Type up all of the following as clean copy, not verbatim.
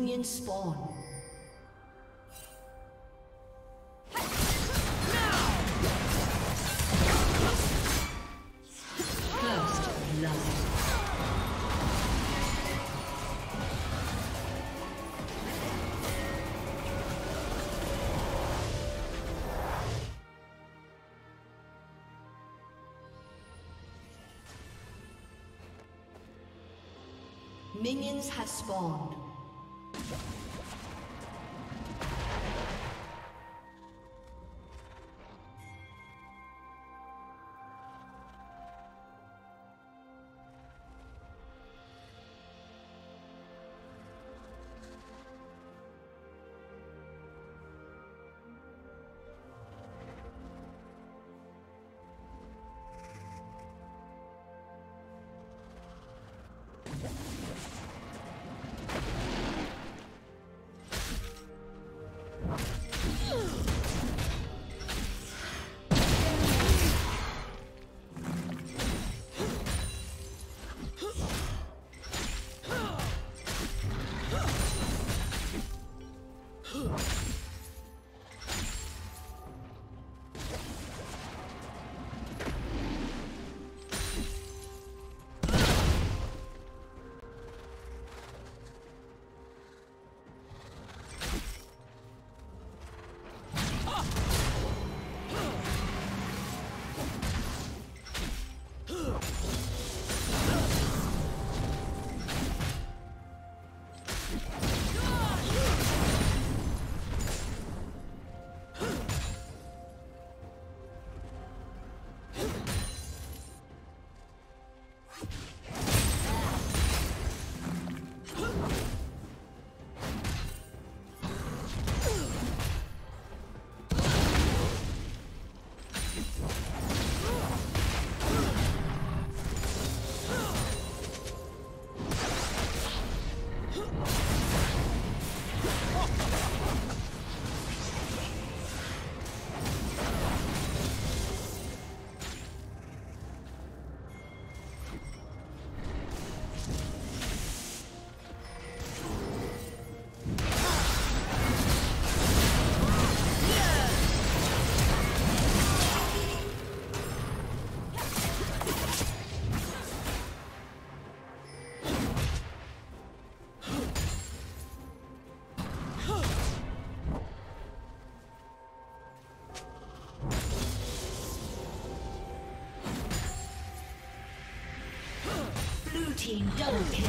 minions spawn. Minions have spawned. Double kill.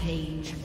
Page.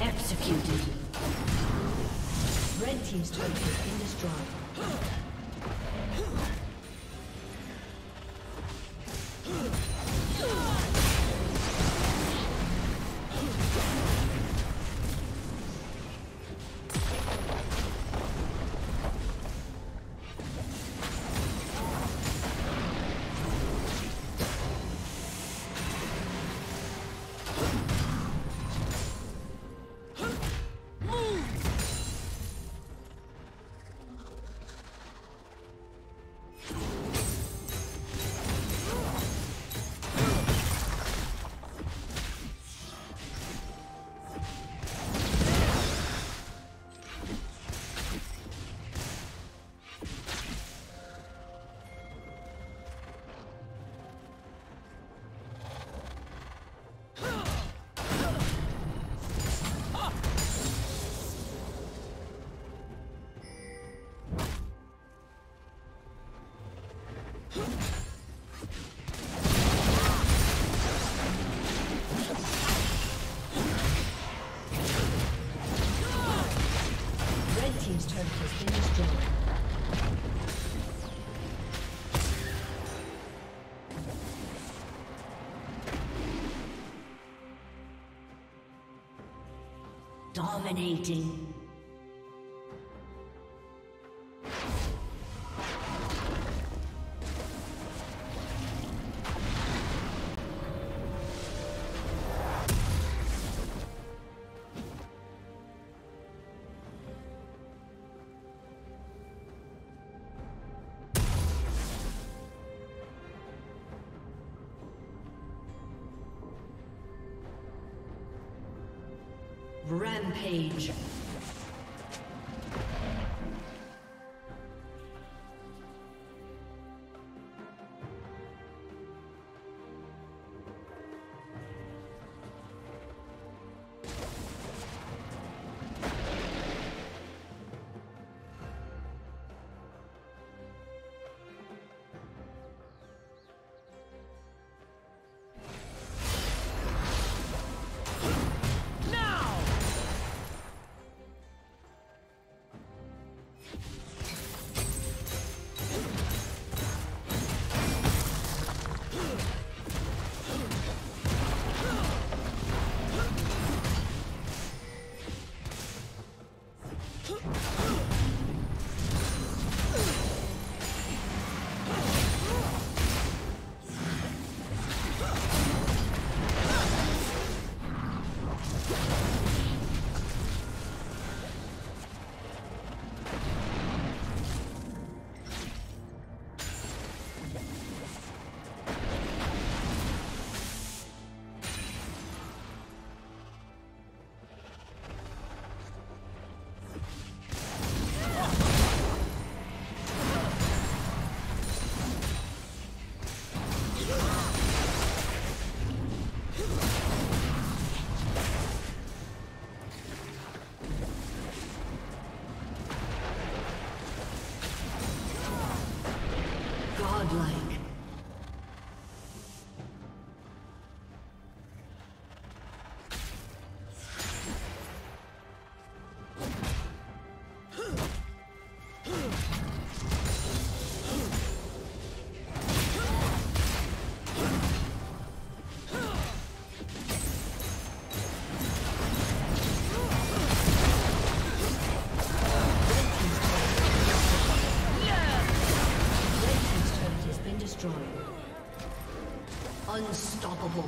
Executed. Red team's turret has been destroyed. Dominating. Rampage. godlike. Unstoppable.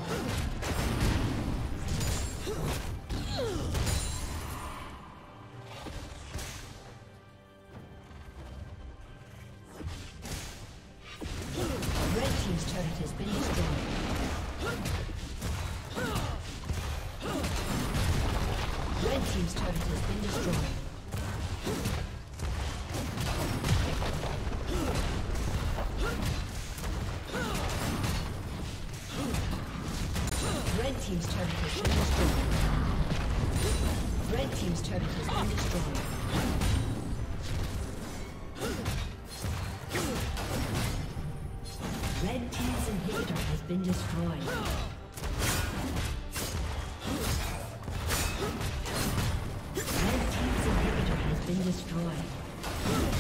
Red team's turret has been destroyed. Red team's turret has been destroyed. Red team's turret has been destroyed. Red team's inhibitor has been destroyed. Red team's inhibitor has been destroyed.